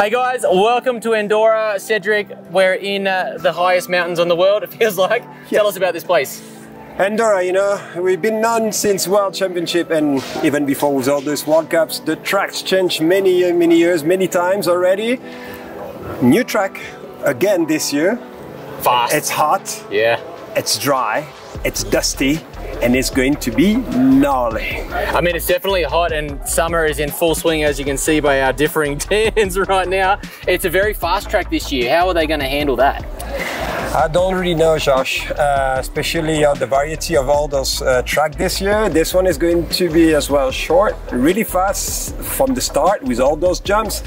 Hey guys, welcome to Andorra. Cedric, we're in the highest mountains on the world, it feels like. Yes. Tell us about this place. Andorra, you know, we've been known since World Championship and even before with all those World Cups. The track's changed many years, many times already. New track again this year. Fast. It's hot. Yeah. It's dry. It's dusty. And it's going to be gnarly. I mean, it's definitely hot and summer is in full swing, as you can see by our differing tans right now. It's a very fast track this year. How are they going to handle that? I don't really know, Josh, especially the variety of all those tracks this year. This one is going to be as well short, really fast from the start with all those jumps.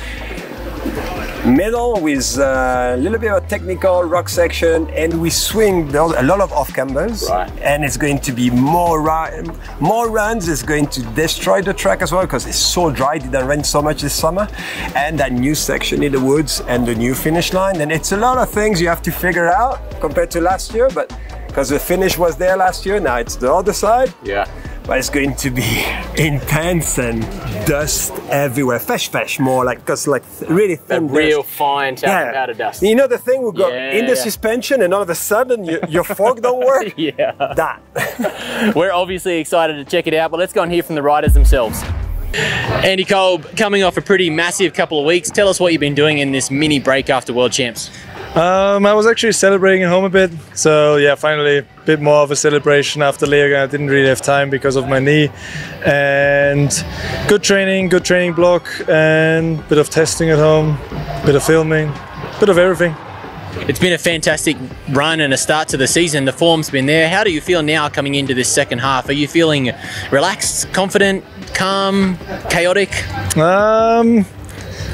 Middle with a little bit of a technical rock section, and we swing a lot of off-cambers, right. And it's going to be more runs. It's going to destroy the track as well because it's so dry, it didn't rain so much this summer, and that new section in the woods and the new finish line, and it's a lot of things you have to figure out compared to last year, but because the finish was there last year, now it's the other side. Yeah. But it's going to be intense and dust everywhere. Fesh, more like, because like really thin dust. Real fine powder dust. You know the thing we got in the suspension and all of a sudden your fork don't work? Yeah. That. We're obviously excited to check it out, but let's go and hear from the riders themselves. Andy Kolb, coming off a pretty massive couple of weeks, tell us what you've been doing in this mini break after World Champs. I was actually celebrating at home a bit, so yeah, finally a bit more of a celebration after Leogang. I didn't really have time because of my knee, and good training block, and a bit of testing at home, a bit of filming, a bit of everything. It's been a fantastic run and a start to the season. The form's been there. How do you feel now coming into this second half? Are you feeling relaxed, confident, calm, chaotic?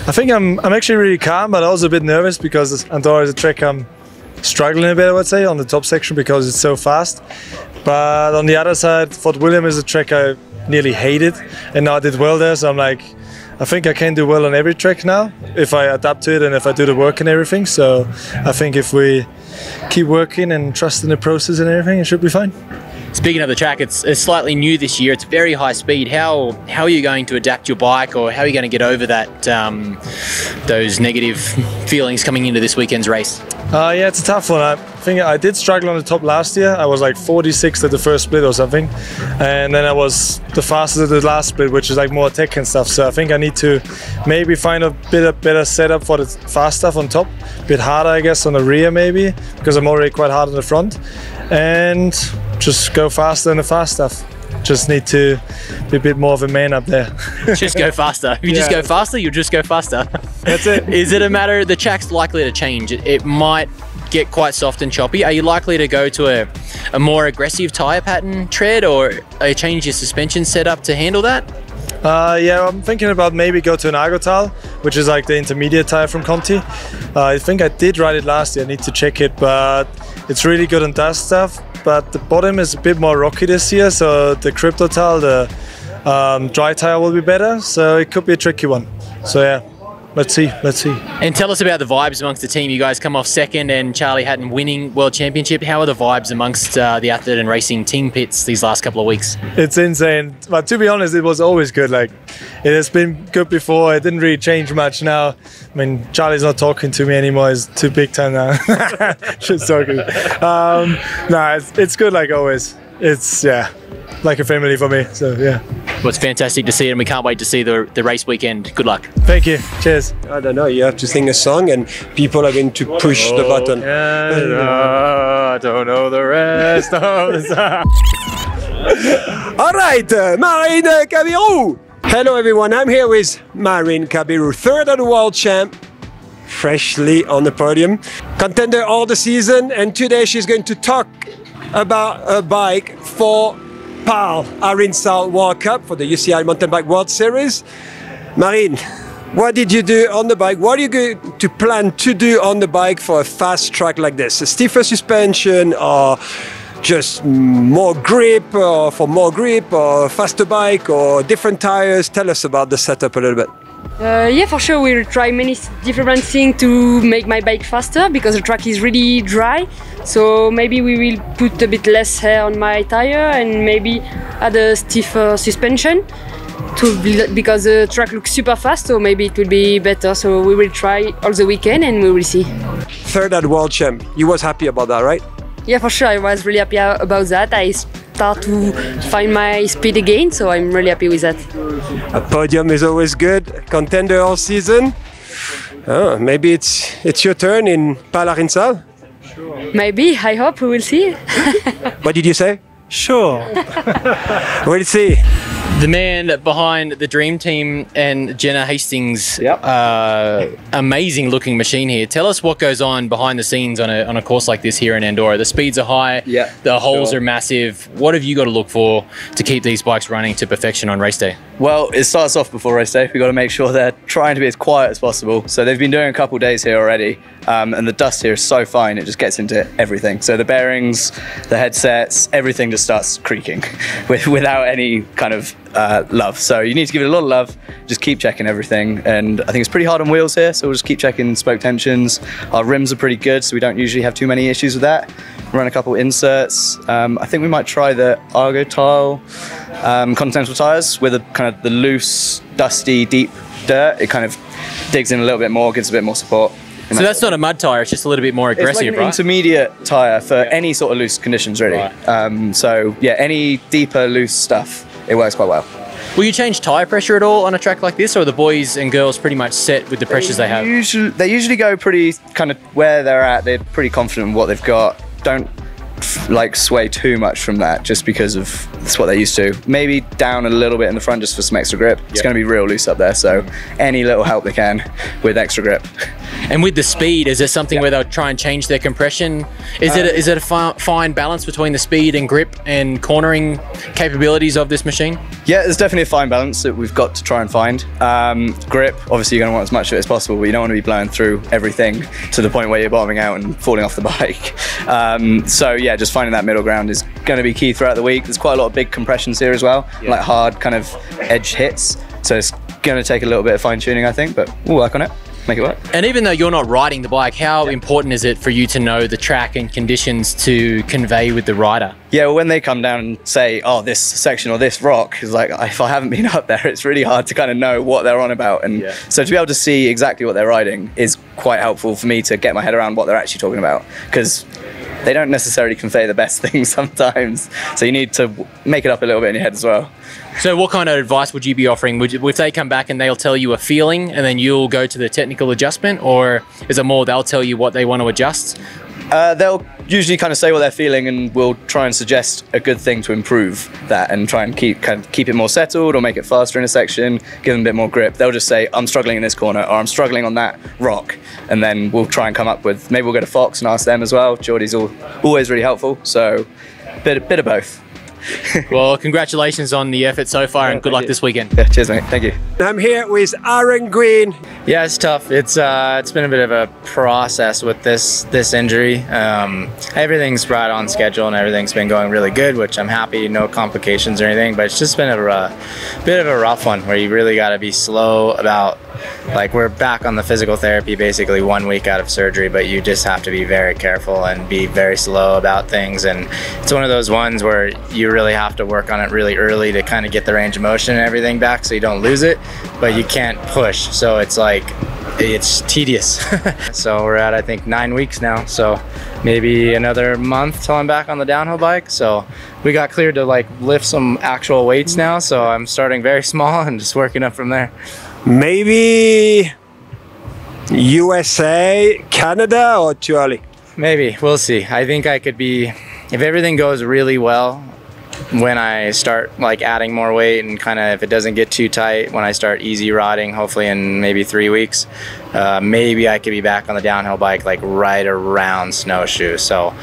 I think I'm actually really calm, but also a bit nervous because Andorra is a track I'm struggling a bit, I would say, on the top section because it's so fast. But on the other side, Fort William is a track I nearly hated, and now I did well there, so I'm like, I think I can do well on every track now if I adapt to it and if I do the work and everything. So I think if we keep working and trust in the process and everything, it should be fine. Speaking of the track, it's slightly new this year. It's very high speed. How are you going to adapt your bike, or how are you going to get over that those negative feelings coming into this weekend's race? Yeah, it's a tough one. I think I did struggle on the top last year. I was like 46th at the first split or something, and then I was the fastest at the last split, which is like more tech and stuff. So I think I need to maybe find a bit of better setup for the fast stuff on top, a bit harder, I guess, on the rear maybe, because I'm already quite hard on the front, and just go faster than the fast stuff. Just need to be a bit more of a man up there. Just go faster. If you just go faster, you'll just go faster. That's it. Is it a matter, the track's likely to change? It might get quite soft and choppy. Are you likely to go to a more aggressive tire pattern tread, or are you change your suspension setup to handle that? Yeah, I'm thinking about maybe go to an Argotal, which is like the intermediate tire from Conti. I think I did ride it last year, I need to check it, but it's really good on dust stuff. But the bottom is a bit more rocky this year, so the crypto tile, the dry tire will be better, so it could be a tricky one. So yeah, let's see. And tell us about the vibes amongst the team. You guys come off second and Charlie Hatton winning World Championship. How are the vibes amongst the Atherton Racing team pits these last couple of weeks? It's insane, but to be honest, it was always good. Like, it has been good before, it didn't really change much now. I mean, Charlie's not talking to me anymore, he's too big time now. Just talking. No, it's good like always. It's, yeah, like a family for me, so yeah. Well, it's fantastic to see, and we can't wait to see the race weekend. Good luck. Thank you. Cheers. I don't know, you have to sing a song and people are going to push the button. I don't know the rest of the song. All right, Marine Cabirou. Hello everyone, I'm here with Marine Cabirou, third of the world champ, freshly on the podium, contender all the season, and today she's going to talk about a bike for Pal Arinsal World Cup, for the UCI Mountain Bike World Series. Marine, what did you do on the bike? What are you going to plan to do on the bike for a fast track like this? A stiffer suspension, or just more grip, or for more grip, or faster bike, or different tires? Tell us about the setup a little bit. Yeah, for sure, we'll try many different things to make my bike faster because the track is really dry. So maybe we will put a bit less air on my tire and maybe add a stiffer suspension because the track looks super fast, so maybe it will be better. So we will try all the weekend and we will see. Third at World Champ, you was happy about that, right? Yeah, for sure, I was really happy about that. I start to find my speed again, so I'm really happy with that. A podium is always good, contender all season. Oh, maybe it's your turn in Pal Arinsal? Sure. Maybe, I hope, we will see. What did you say? Sure. We'll see. The man behind the Dream Team and Jenna Hastings, yep. Amazing looking machine here. Tell us what goes on behind the scenes on a course like this here in Andorra. The speeds are high, yep, the holes are massive. What have you got to look for to keep these bikes running to perfection on race day? Well, it starts off before race day. We've got to make sure they're trying to be as quiet as possible. So they've been doing a couple of days here already, and the dust here is so fine, it just gets into everything. So the bearings, the headsets, everything just starts creaking without any kind of love. So you need to give it a lot of love, just keep checking everything, and I think it's pretty hard on wheels here, so we'll just keep checking spoke tensions. Our rims are pretty good, so we don't usually have too many issues with that. Run a couple inserts. I think we might try the Argotal continental tires with a kind of the loose, dusty, deep dirt. It kind of digs in a little bit more, gives a bit more support. So that's not a mud tyre, it's just a little bit more aggressive, right? It's like an intermediate tyre for any sort of loose conditions, really. Right. So yeah, any deeper, loose stuff, it works quite well. Will you change tyre pressure at all on a track like this, or are the boys and girls pretty much set with the pressures they have? They usually go pretty kind of where they're at. They're pretty confident in what they've got. Don't like sway too much from that, just because of that's what they're used to. Maybe down a little bit in the front just for some extra grip. It's going to be real loose up there, so any little help they can with extra grip. And with the speed, is there something where they'll try and change their compression? Is it a fine balance between the speed and grip and cornering capabilities of this machine? Yeah, there's definitely a fine balance that we've got to try and find. Grip, obviously you're going to want as much of it as possible, but you don't want to be blowing through everything to the point where you're bombing out and falling off the bike. So yeah, just finding that middle ground is going to be key throughout the week. There's quite a lot of big compressions here as well, like hard kind of edge hits. So it's going to take a little bit of fine tuning, I think, but we'll work on it, make it work. And even though you're not riding the bike, how important is it for you to know the track and conditions to convey with the rider? Yeah, well, when they come down and say, oh, this section or this rock, is like, if I haven't been up there, it's really hard to kind of know what they're on about. And so to be able to see exactly what they're riding is quite helpful for me to get my head around what they're actually talking about, because they don't necessarily convey the best things sometimes. So you need to make it up a little bit in your head as well. So what kind of advice would you be offering? Would you, if they come back and they'll tell you a feeling and then you'll go to the technical adjustment, or is it more they'll tell you what they want to adjust? They'll usually kind of say what they're feeling, and we'll try and suggest a good thing to improve that and try and keep it more settled or make it faster in a section, give them a bit more grip. They'll just say, I'm struggling in this corner, or I'm struggling on that rock. And then we'll try and come up with, maybe we'll go to Fox and ask them as well. Geordie's always really helpful. So a bit of both. Well, congratulations on the effort so far, and good luck this weekend. Yeah, cheers, mate. Thank you. I'm here with Aaron Green. Yeah, it's tough. It's been a bit of a process with this injury. Everything's right on schedule and everything's been going really good, which I'm happy. No complications or anything, but it's just been a bit of a rough one where you really got to be slow about. Like, we're back on the physical therapy basically 1 week out of surgery, but you just have to be very careful and be very slow about things. And it's one of those ones where you really have to work on it really early to kind of get the range of motion and everything back so you don't lose it, but you can't push. So it's like, it's tedious. So we're at, I think, 9 weeks now. So maybe another month till I'm back on the downhill bike. So we got cleared to like lift some actual weights now. So I'm starting very small and just working up from there. Maybe USA, Canada, or too early? Maybe, we'll see. I think I could be, if everything goes really well, when I start like adding more weight and kind of if it doesn't get too tight, when I start easy riding, hopefully in maybe 3 weeks, maybe I could be back on the downhill bike like right around Snowshoe. So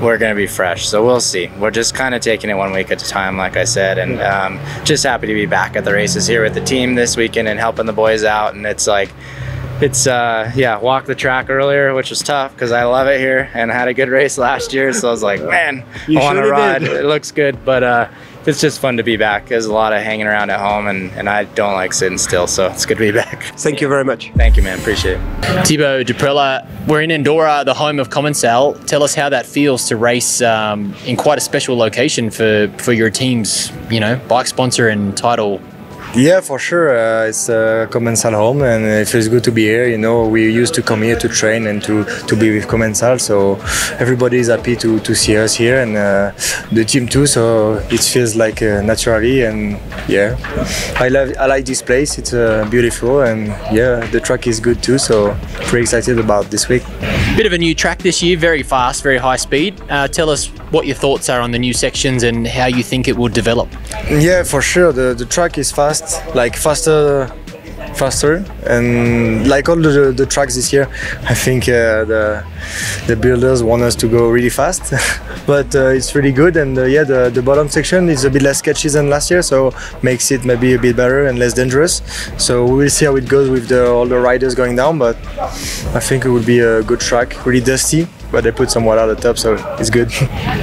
we're going to be fresh. So we'll see. We're just kind of taking it 1 week at a time, like I said, and just happy to be back at the races here with the team this weekend and helping the boys out. And it's like, yeah, walked the track earlier, which was tough because I love it here and I had a good race last year. So I was like, man, I want to ride. It looks good, but it's just fun to be back. There's a lot of hanging around at home, and I don't like sitting still, so it's good to be back. Thank you very much. Thank you, man. Appreciate it. Tibo Duprilla, we're in Andorra, the home of Commencal. Tell us how that feels to race in quite a special location for your team's, you know, bike sponsor and title Yeah, for sure. It's Commencal home, and it feels good to be here. You know, we used to come here to train and to be with Commencal, so everybody is happy to see us here, and the team too. So it feels like naturally, and yeah, I like this place. It's beautiful, and yeah, the track is good too. So pretty excited about this week. Bit of a new track this year, very fast, very high speed. Tell us what your thoughts are on the new sections and how you think it will develop. Yeah, for sure. The track is fast, like faster, and like all the tracks this year, I think the builders want us to go really fast, but it's really good. And yeah, the bottom section is a bit less sketchy than last year, so makes it maybe a bit better and less dangerous. So we will see how it goes with all the riders going down, but I think it would be a good track, really dusty, but they put some water at the top, so it's good.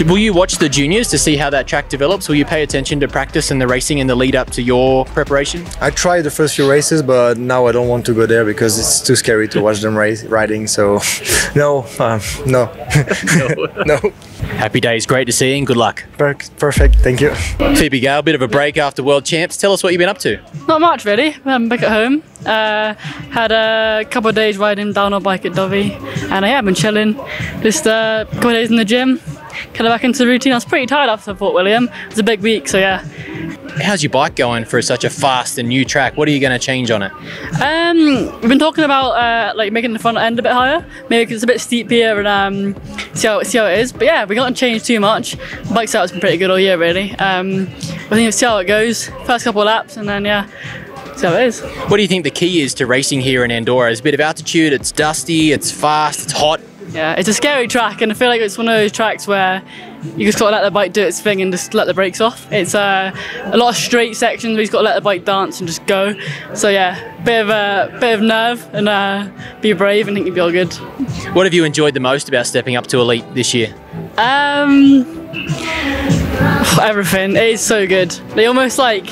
Will you watch the juniors to see how that track develops? Will you pay attention to practice and the racing in the lead up to your preparation? I tried the first few races, but now I don't want to go there because it's too scary to watch them riding, so no. No. Happy days, great to see you and good luck. Perfect, thank you. Phoebe Gale, bit of a break after World Champs. Tell us what you've been up to. Not much really, I'm back at home. Had a couple of days riding down our bike at Dovey, and I've been chilling. Just a couple of days in the gym, kind of back into the routine. I was pretty tired after Fort William. It was a big week, so yeah. How's your bike going for such a fast and new track? What are you going to change on it? We've been talking about like making the front end a bit higher, maybe because it's a bit steep here, and see how it is. But yeah, we can't change too much. Bike's out's been pretty good all year, really. I think we'll see how it goes. First couple of laps, and then yeah. So it is. What do you think the key is to racing here in Andorra? It's a bit of altitude, it's dusty, it's fast, it's hot. Yeah, it's a scary track, and I feel like it's one of those tracks where you just gotta let the bike do its thing and just let the brakes off. It's a lot of straight sections where you just gotta let the bike dance and just go. So yeah, bit of nerve, and be brave, and I think you'll be all good. What have you enjoyed the most about stepping up to elite this year? Everything. It is so good. They almost like,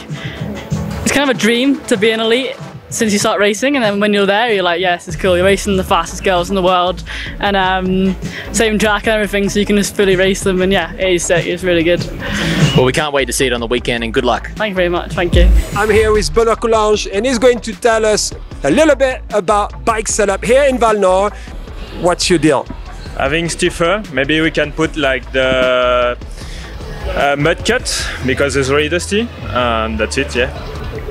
it's kind of a dream to be an elite since you start racing, and then when you're there you're like, yes, it's cool, you're racing the fastest girls in the world, and same track and everything, so you can just fully race them, and yeah, it is sick, it's really good. Well, we can't wait to see it on the weekend, and good luck. Thank you very much, thank you. I'm here with Benoît Coulanges, and he's going to tell us a little bit about bike setup here in Val d'Or. What's your deal? Having stiffer, maybe we can put like the mud cut, because it's really dusty, and that's it, yeah.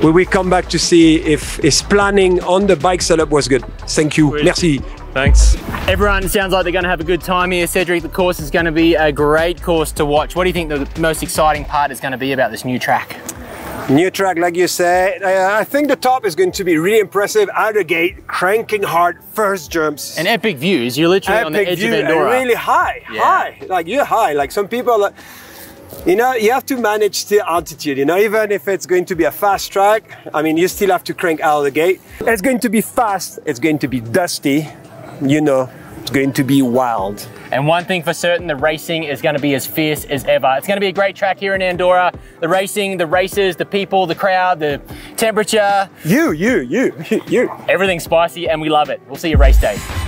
We will come back to see if his planning on the bike setup was good. Thank you. Sweet. Merci. Thanks. Everyone sounds like they're going to have a good time here. Cedric, the course is going to be a great course to watch. What do you think the most exciting part is going to be about this new track? New track, like you said, I think the top is going to be really impressive. Out of the gate, cranking hard, first jumps. And epic views. You're literally epic on the edge of Andorra. Really high, yeah. Like you're high. Like some people are like, you know, you have to manage the altitude, you know, even if it's going to be a fast track, I mean, you still have to crank out of the gate. It's going to be fast, it's going to be dusty, you know, it's going to be wild. And one thing for certain, the racing is going to be as fierce as ever. It's going to be a great track here in Andorra. The racing, the races, the people, the crowd, the temperature. You. Everything's spicy and we love it. We'll see you race day.